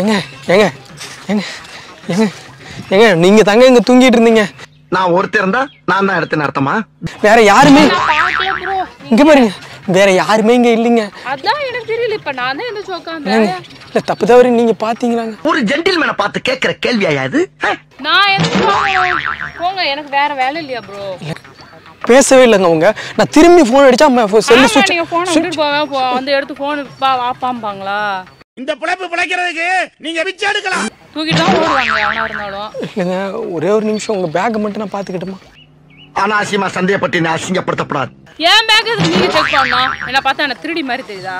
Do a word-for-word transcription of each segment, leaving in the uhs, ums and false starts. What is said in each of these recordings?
எங்க எங்க எங்க எங்க எங்க நீங்க தங்க இங்க தூங்கிட்டு இருந்தீங்க. நான் ஒருத்தர் தான், நான் தான் எடுத்தேன் அர்த்தமா? வேற யாருமே இங்க பாருங்க, வேற யாருமே இங்க இல்லைங்க. அதான் எனக்கு தெரியல, இப்ப நானே இந்த சோகாந்தேன். இல்ல தப்பு தவறி நீங்க பாத்தீங்களாங்க? ஒரு ஜென்டில்மேனை பார்த்து கேக்குற கேள்வியா இது? நான் எதுக்கு போங்க, எனக்கு வேற வேலை இல்லையா ப்ரோ? பேசவே இல்லைங்க அவங்க. நான் திரும்பி போன் அடிச்சா செல்லு சுவிட்ச். நீங்க போன் எடுத்து போவா வந்து எடுத்து போன் பா வாப்பாம்பாங்களா? இந்த புலப்பு புளைக்கிறதுக்கு நீங்க விச்சு எடுக்கலாம், தூக்கிட்டு தான் ஓடுவாங்க. ஆனா இருந்தாலும் இல்லங்க, ஒரே ஒரு நிமிஷம் உங்க பேக் மட்டும் நான் பாத்துக்கிட்டமா? அனாசிமா சந்தேகப்பட்டு நான் அசிங்கப்படுத்த கூடாது. ஏன் பேக் எதுக்கு நீங்க செக் பண்ணா? என்ன பார்த்தா என்ன திருடி மாதிரி தெரியுதா?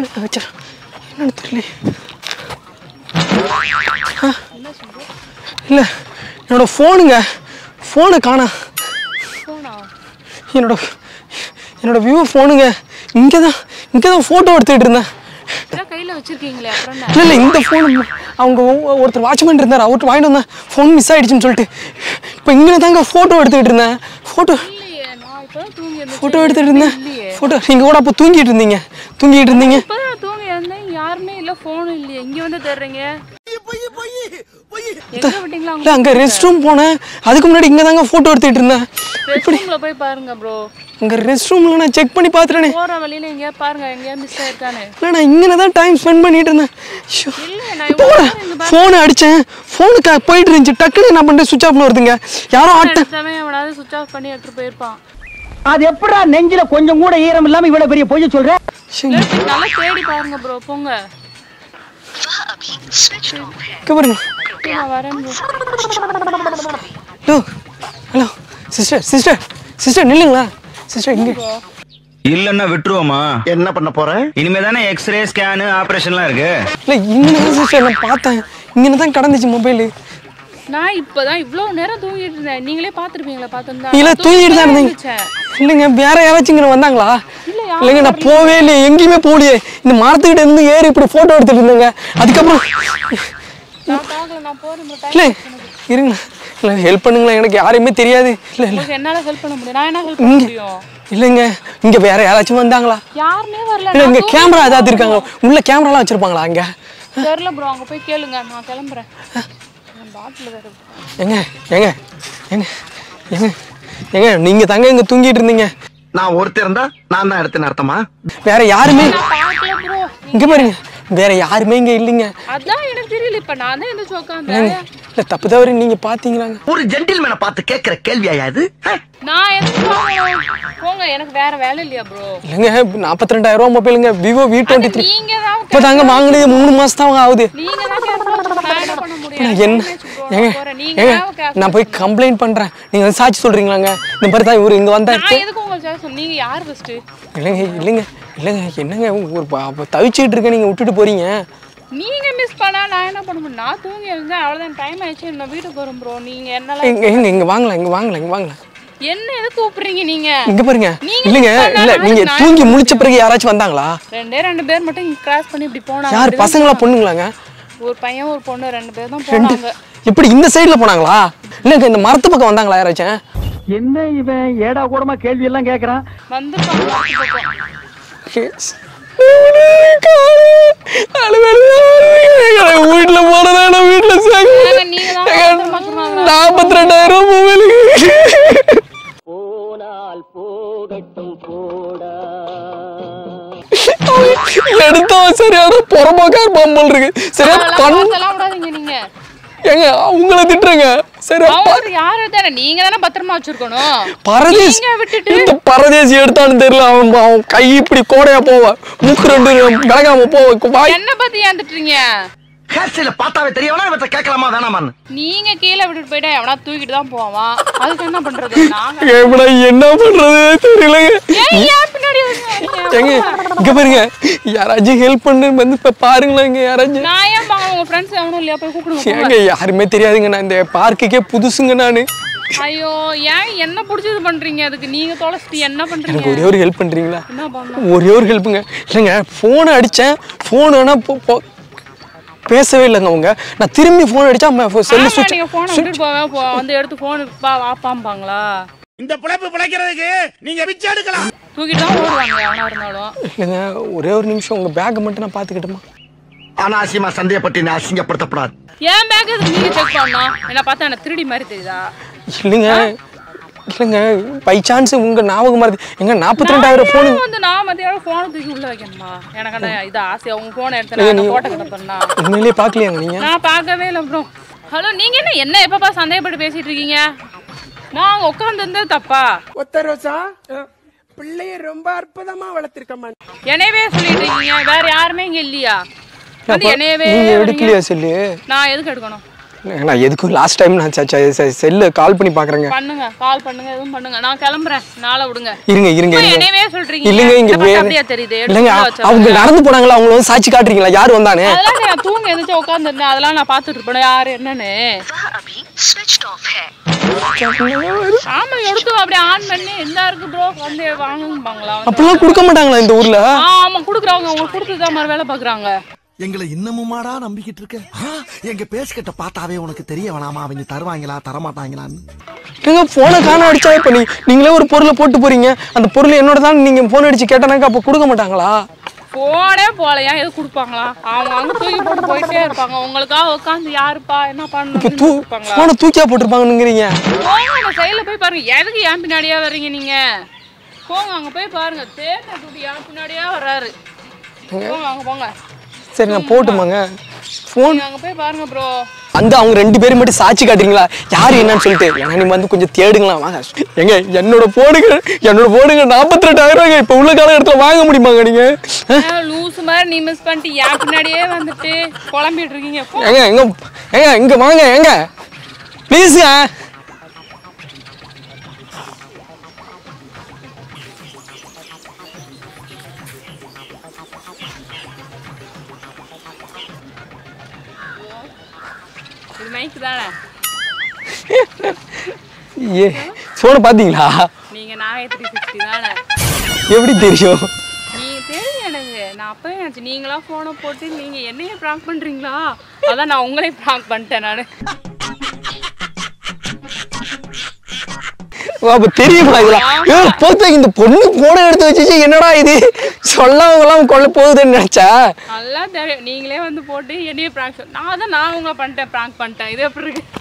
ஐயோ வச்சா என்னன்னு தெரியல. இல்லை என்னோட ஃபோனுங்க, ஃபோனை காணா. என்னோட என்னோட வியூ ஃபோனுங்க இங்கே தான் இங்கே தான் ஃபோட்டோ எடுத்துகிட்டு இருந்தேன். கையில் வச்சுருக்கீங்களே? இல்லை இல்லை, இந்த ஃபோனு அவங்க ஒருத்தர் வாட்ச்மேன் இருந்தார், அவர்கிட்ட வாங்கிட்டு வந்தேன். ஃபோன் மிஸ் ஆகிடுச்சின்னு சொல்லிட்டு இப்போ இங்கே தாங்க ஃபோட்டோ எடுத்துக்கிட்டு இருந்தேன். ஃபோட்டோ ஃபோட்டோ எடுத்துகிட்டு இருந்தேன் ஃபோட்டோ. நீங்கள் கூட அப்போ தூங்கிட்டு இருந்தீங்க தூங்கிட்டு இருந்தீங்க யாருமே இல்லை, ஃபோனும் இல்லையே. இங்கே வந்து தர்றீங்க அங்க ரெஸ்ட் ரூம் போனேன், அதுக்கு முன்னாடி இங்க தாங்க போட்டோ எடுத்துட்டு இருந்தேன். இப்படிங்கள போய் பாருங்க ப்ரோ, அங்க ரெஸ்ட் ரூம்ல நான் செக் பண்ணி பாத்துறேனே. போற வழியில எங்க பாருங்க, எங்க மிஸ் ஆயிருக்கானே. இல்ல நான் இங்க தான் டைம் ஸ்பெண்ட் பண்ணிட்டு இருந்தேன். இல்ல நான் ஃபோன் அடிச்சேன், ஃபோனுக்கு போயிட்டு இருந்துச்சு, டக்குனு நான் பண்ண ஸ்விட்ச் ஆஃப்ல வருதுங்க. யாரோ ஆட்ட சமயம் அவனால ஸ்விட்ச் ஆஃப் பண்ணி எடுத்து போயிருப்பான். அது எப்படா நெஞ்சில கொஞ்சம் கூட ஈரம் இல்லாம இவ்வளவு பெரிய பொய் சொல்ற? நல்லா தேடி பாருங்க ப்ரோ, போங்க. ஹலோ சிஸ்டர் சிஸ்டர் சிஸ்டர் நில்லுங்களா சிஸ்டர். இங்க இல்லன்னா விட்டுருவோமா? என்ன பண்ண போறேன் இனிமே தானே? எக்ஸ்ரே ஸ்கேனு ஆப்ரேஷன்லாம் இருக்கு. இல்லை இங்கே சிஸ்டர் நான் பார்த்தேன், இங்கே தான் கிடந்துச்சு மொபைலு. நான் இப்போதான் இவ்வளோ நேரம் தூங்கிட்டு இருந்தேன், நீங்களே பார்த்துருப்பீங்களா? பார்த்துருந்தா இல்லை தூங்கிட்டு தான் இருந்தீங்க. இல்லைங்க வேற யாராச்சும் இங்கே வந்தாங்களா? இல்லைங்க நான் போவே இல்லை, எங்கேயுமே போகலையே. இந்த மரத்துக்கிட்ட இருந்து ஏறி இப்படி ஃபோட்டோ எடுத்துகிட்டு இருந்தேங்க. அதுக்கப்புறம் இல்லை இருங்க, இல்லை ஹெல்ப் பண்ணுங்களேன், எனக்கு யாரையுமே தெரியாது. இல்லை இல்லை என்னால் ஹெல்ப் பண்ண முடியும். நான் என்ன ஹெல்ப் பண்ண முடியும்? இல்லைங்க இங்கே வேற யாராச்சும் வந்தாங்களா? யாருமே வரல. இல்லை இங்கே கேமரா ஏதாவது இருக்காங்க, உள்ள கேமராலாம் வச்சுருப்பாங்களா? அங்கே தெரில ப்ரோ, அங்கே போய் கேளுங்க. நான் கிளம்புறேன். எங்க எங்க எங்க எங்க எங்க நீங்க தங்க இங்க தூங்கிட்டு இருந்தீங்க. நான் ஒருத்தர் தான், நான் தான் எடுத்தேன் அர்த்தமா? வேற யாருமே இங்க பாருங்க, வேற யாருமே இங்க இல்லைங்க. அதான் எனக்கு தெரியல, இப்ப நான் தான் இந்த சோகாந்தேன். இல்ல தப்பு தவறி நீங்க பாத்தீங்களாங்க? ஒரு ஜென்டில்மேனை பார்த்து கேக்குற கேள்வியா இது? நான் எதுக்கு போங்க, எனக்கு வேற வேலை இல்லையா ப்ரோ? இல்லைங்க நாற்பத்தி ரெண்டாயிரம் ரூபா மொபைலுங்க, விவோ வி டுவெண்ட்டி த்ரீ இப்ப தாங்க வாங்கினது. மூணு மாசம் தான் ஆகுது. நான் போய் கம்ப்ளைண்ட் பண்றேன். நீங்க சாட்சி சொல்றீங்களாங்க? இந்த மாதிரி தான் இவரு இங்க வந்தா இல்லைங்க இல்லைங்க இல்லைங்க என்னங்க ஒரு தவிச்சுட்டு இருக்க, நீங்க விட்டுட்டு போறீங்க. நீங்க மிஸ் பண்ணா நான் என்ன பண்ண முடியும்? நான் தூங்கி இருந்தேன், அவ்வளவுதான். டைம் ஆயிடுச்சு, நான் வீட்டுக்கு போறேன் ப்ரோ. நீங்க என்னால இங்க இங்க வாங்கலாம் இங்க வாங்கலாம் இங்க வாங்கலாம். என்ன எது கூப்பிடுறீங்க நீங்க? இங்க பாருங்க. இல்லங்க இல்ல நீங்க தூங்கி முழிச்ச பிறகு யாராச்சும் வந்தாங்களா? ரெண்டே ரெண்டு பேர் மட்டும் கிராஸ் பண்ணி இப்படி போனாங்க. யார் பசங்களா பொண்ணுங்களாங்க? ஒரு பையன் ஒரு பொண்ணு, ரெண்டு பேர் தான் போனாங்க. இப்படி இந்த சைடுல போனாங்களா? இல்லங்க இந்த மரத்து பக்கம் வந்தாங்களா யாராச்சும்? என்ன இவன் ஏடா கூடமா கேள்வி எல்லாம் கேக்குறான். வந்து வீட்டுல போனதான் வீட்டுல நாப்பத்தி ரெண்டாயிரம் போகட்டும் போட எடுத்தவன் சரியான புறம்போக்கார் பம்பல் இருக்கு. சரியான கண்ணு நீங்க ஏங்க உங்களை திட்டுறங்க. சரி யாரு தானே நீங்க தானே பத்திரமா வச்சிருக்கணும். பரதேசி விட்டுட்டு இந்த பரதேசி எடுத்தான்னு தெரியல, அவன் அவன் கை இப்படி கோடையா போவான், மூக்கு ரெண்டு விலகாம போவா. என்ன பத்தி ஏந்துட்டுறீங்க? பார்த்தாவே தெரியவனா கேட்கலாமா வேணாமான்னு நீங்க கீழே விட்டுட்டு போயிட்டா எவனா தூக்கிட்டு தான் போவான். அதுக்கு என்ன பண்றது? எவனா என்ன பண்றது தெரியலங்க. பாருங்க யாராச்சும் ஹெல்ப் பண்ணு வந்து இப்ப பாருங்களேன். யாராச்சும் நான் ஏன் உங்க ஃப்ரெண்ட்ஸ் எவனும் இல்லையா போய் கூப்பிடுங்க. யாருமே தெரியாதுங்க, நான் இந்த பார்க்குக்கே புதுசுங்க நானு. ஐயோ ஏன் என்ன பிடிச்சது பண்றீங்க? அதுக்கு நீங்க தொலைச்சிட்டு என்ன பண்றீங்க? ஒரே ஒரு ஹெல்ப் பண்றீங்களா? ஒரே ஒரு ஹெல்ப்புங்க. இல்லைங்க போனை அடிச்சேன், போன் வேணா பேசவே இல்லைங்க அவங்க. நான் திரும்பி ஃபோன் அடிச்சா செல்லு சுவிட்ச் ஃபோன் எடுத்து போவேன் வந்து எடுத்து ஃபோன் ஆப்பாம்பாங்களா? இந்த பிழைப்பு பிழைக்கிறதுக்கு நீங்க விச்சு எடுக்கலாம், தூக்கிட்டு தான் ஓடுவாங்க யாரா இருந்தாலும். இல்லைங்க ஒரே ஒரு நிமிஷம் உங்க பேக்கை மட்டும் நான் பார்த்துக்கிட்டோமா? அனாவசியமா சந்தேகப்பட்டு நான் அசிங்கப்படுத்தப்படாது. ஏன் பேக் எதுக்கு நீங்க செக் பண்ணணும்? என்ன பார்த்தா என்ன திருடி மாதிரி தெரியுதா? இல்லைங்க இல்லைங்க பை சான்ஸ் உங்க ஞாபகம் மாதிரி எங்க நாற்பத்தி ரெண்டாயிரம் போனு வந்து நான் மதியம் போனை தூக்கி உள்ள வைக்கணுமா? எனக்கான இது ஆசை. உங்க போனை எடுத்து போட்டோ கிடப்பா உண்மையிலேயே பார்க்கலையாங்க நீங்க? நான் பார்க்கவே இல்லை ப்ரோ. ஹலோ நீங்க என்ன என்ன எப்பப்பா சந்தேகப்பட்டு பேசிட்டு இருக்கீங்க? நான் அங்கே உட்காந்து இருந்தது தப்பா? ஒத்த ரோசா பிள்ளைய ரொம்ப அற்புதமா வளர்த்திருக்கமா என்னவே சொல்லிட்டு இருக்கீங்க? வேற யாருமே இங்க இல்லையா? என்னவே எடுக்கலையா சொல்லு? நான் எதுக்கு எடுக்கணும்? நான் எதுக்கும் லாஸ்ட் டைம் நான் செல்ல கால் பண்ணி பாக்குறேங்க. பண்ணுங்க கால் பண்ணுங்க எதுவும் பண்ணுங்க. நான் கிளம்புறேன், நாளை விடுங்க. இருங்க இருங்க என்னவே சொல்றீங்க? இல்லங்க இங்க அப்படியே தெரியுது. இல்லங்க அவங்க நடந்து போறாங்களா? அவங்க வந்து சாட்சி காட்றீங்களா யார் வந்தானே? அதெல்லாம் நான் தூங்க எந்திச்சு உட்கார்ந்து இருந்தேன், அதெல்லாம் நான் பாத்துட்டு இருப்பேன் யார் என்னன்னு. அபி ஸ்விட்ச்ட் ஆஃப் ஹே. ஆமா எடுத்து அப்படியே ஆன் பண்ணி எல்லாருக்கு ப்ரோ வந்து வாங்குவாங்களா? அப்பலாம் கொடுக்க மாட்டாங்களா இந்த ஊர்ல? ஆமா குடுக்குறாங்க, அவங்க கொடுத்து தான் மறு வேளை பாக்குறாங்க. எங்களை இன்னமுமாடா நம்பிக்கிட்டு இருக்க? எங்க பேசிக்கிட்ட பார்த்தாவே உனக்கு தெரிய வேணாமா அவங்க தருவாங்களா தரமாட்டாங்களான்னு? நீங்க போனை காண அடிச்சா இப்ப நீ நீங்களே ஒரு பொருளை போட்டு போறீங்க, அந்த பொருள் என்னோட தான் நீங்க போன் அடிச்சு கேட்டானாக்க அப்ப கொடுக்க மாட்டாங்களா? போனே போலையா எது கொடுப்பாங்களா? அவங்க அங்க தூக்கி போட்டு போயிட்டே இருப்பாங்க, உங்களுக்காக உட்காந்து யாருப்பா என்ன பண்ணுவாங்க? போனை தூக்கியா போட்டுருப்பாங்கங்கிறீங்க? போங்க சைடுல போய் பாருங்க. எதுக்கு ஏன் பின்னாடியா வர்றீங்க நீங்க? போங்க அங்க போய் பாருங்க. தேர்ந்த தூட்டி ஏன் பின்னாடியா வர்றாரு? போங்க அங்க போங்க. சரி நான் போட்டுமாங்க போன் அங்க போய் பாருங்க ப்ரோ. அந்த அவங்க ரெண்டு பேரும் மட்டும் சாட்சி காட்டுறீங்களா யாரு என்னன்னு சொல்லிட்டு? ஏன்னா நீங்க வந்து கொஞ்சம் தேடுங்களாம் வாங்க. எங்க என்னோட போனுங்க என்னோட போனுங்க நாற்பத்தி ரெண்டாயிரம் ரூபாய் இப்ப உள்ள கால இடத்துல வாங்க முடியுமாங்க நீங்க? லூசு மாதிரி நீ மிஸ் பண்ணிட்டு ஏன் பின்னாடியே வந்துட்டு குழம்பிட்டு இருக்கீங்க? ஏங்க எங்க ஏங்க இங்க வாங்க ஏங்க ப்ளீஸுங்க. போன் பாத்தீங்களா நீங்க? நானே முந்நூற்று அறுபது தானே. எப்படி தெரியும்? நீங்க தெரியும் எனக்கு. நான் அப்பவே நினைச்சேன் நீங்களா போனை போட்டு நீங்க என்னையே பிராங்க் பண்றீங்களா, அதான் நான் உங்களே பிராங்க் பண்ணிட்டேன் நானு. தெரியும் இந்த பொண்ணு போனை எடுத்து வச்சு என்னடா இது சொல்லாம கொள்ள போகுதுன்னு நினைச்சா நல்லா தெரியும். நீங்களே வந்து போட்டு என்னையே பிராங்க் நான் தான் நான் உங்களை பண்ணிட்டேன் பிராங்க் பண்ணிட்டேன். இது எப்படி இருக்கு?